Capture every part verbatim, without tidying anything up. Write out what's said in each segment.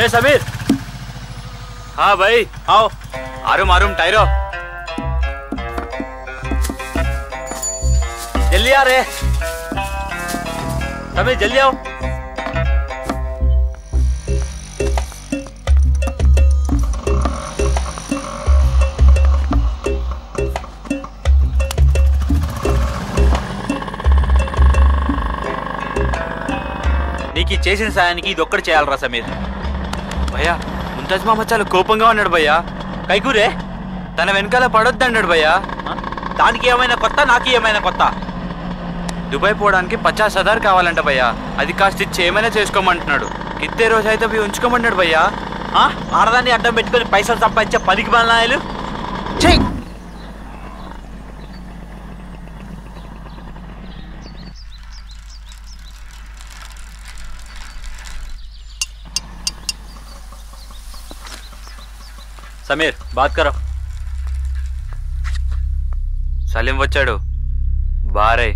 ए समीर। हाँ भाई आओ। आरुम आरुम टायरो जल्दी आ रे। समीर जल्दी आओ। नीकी चेसिन सायानिकी इदोक्कड़ चेयालरा समीर। भैया मुंताज मामा चाला कोपंगा उन्नाडु भैया। कैकूरे तन वेनकाल पड़ोद्दन्नाडु भैया। दानिकी एमैना कोत्त नाकी एमैना कोत्त। दुबई पोवडानिकी पचास हजार कावालंट भैया। अदि कास्ट इच्चि एमैना चेसुकोमंटुन्नाडु। कित्ते रोज अयिते पोयि उंचुकोमंटुन्नाडु भैया। आरदानी अड्डम पेट्टुकोनि पैसलु संपादिंचे पदिकि बालनायलु। छी समीर बात करो। सलीम वच्चाडु बारे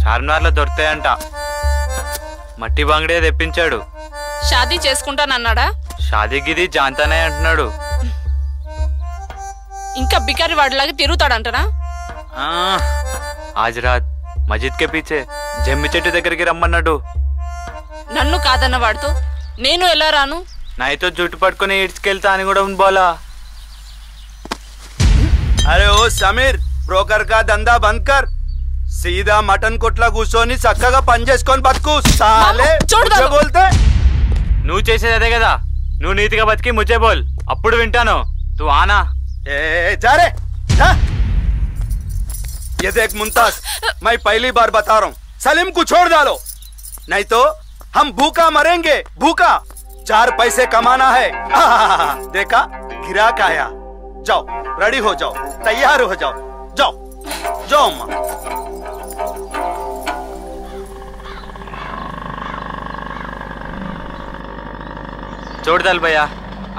चार्मिनार्लो दोरुकुतायंट मट्टी बांगड़े तेप्पिंचाडु। शादी चेसुकुंटानन्नाडा। शादी गिदी जानताने अंटुन्नाडु। इंका बिकारी वाडिलागा तिरुगुताडंटना। आज रात मस्जिद के पीछे जम्मी चेट्टु दग्गरिकी रम्मन्नाडु। नन्नु कादन्न वाडुतो నేను ఎలా రాను? నాయతో జుట్టు పట్టుకొని ఇడ్స్కెళ్తా అని కూడా ఉండాలా? अरे ओ समीर ब्रोकर का धंधा बंद कर। सीधा मटन कोट्ला కూసోని చక్కగా పని చేసుకొని బతుకు సాలే। मुझे बोलते నువ్వు చేసేది అదే కదా। నువ్వు నీతిగా బతికి मुझे बोल అప్పుడు వింటాను। तू आना ए जा रे जा। ये देख मुमताज मैं पहली बार बता रहा हूँ सलीम को छोड़ डालो नहीं तो हम भूखा मरेंगे भूखा। चार पैसे कमाना है। देखा गिराक आया। जाओ रेडी हो जाओ तैयार हो जाओ जाओ जाओ माँ। चोड़दल भैया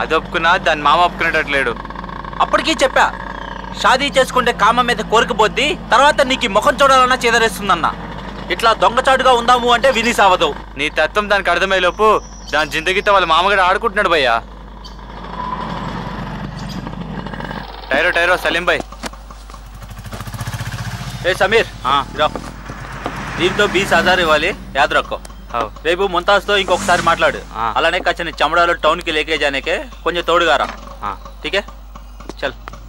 अदोपकुना दान मामा अप्पुकुनेटट्लेडु। अप्पटिकी चेप्पा शादी चेसुकुंटे काम मीद कोरिकपोद्दी तर्वात नीकी मुखं चोड़ालना चेदरेस्तुंदन्ना। इట్లా దొంగచాటుగా ఉందాము అంటే విని సావదు। నీ తత్వం దానికి అర్థమై లోపు దాని జిందగీతో వాళ్ళ మామగారు ఆడుకుంటున్నాడు భయ్యా। టైరో టైరో సలీం భాయ్। ఏ సమీర్ రా దీంతో बीस హజార్ ఇవ్వాలి యాద్ రక్కో। రేపు ముంతాజ్తో ఇంకొకసారి మాట్లాడు। అలానే కచ్చని చమడాలు టౌన్కి లేకే జానేకే కొంచెం తోడుగా రా। ఠీకే చల్।